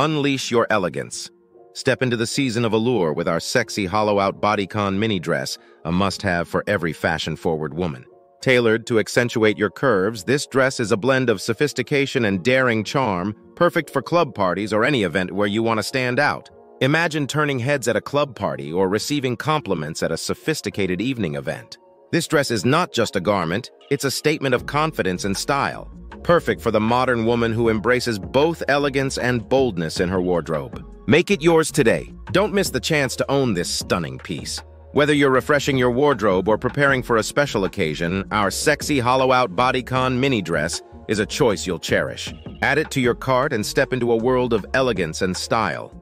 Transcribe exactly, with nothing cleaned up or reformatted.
Unleash your elegance. Step into the season of allure with our sexy hollow-out bodycon mini dress, a must-have for every fashion-forward woman. Tailored to accentuate your curves, this dress is a blend of sophistication and daring charm, perfect for club parties or any event where you want to stand out. Imagine turning heads at a club party or receiving compliments at a sophisticated evening event. This dress is not just a garment, it's a statement of confidence and style, perfect for the modern woman who embraces both elegance and boldness in her wardrobe. Make it yours today. Don't miss the chance to own this stunning piece. Whether you're refreshing your wardrobe or preparing for a special occasion, our sexy hollow-out bodycon mini dress is a choice you'll cherish. Add it to your cart and step into a world of elegance and style.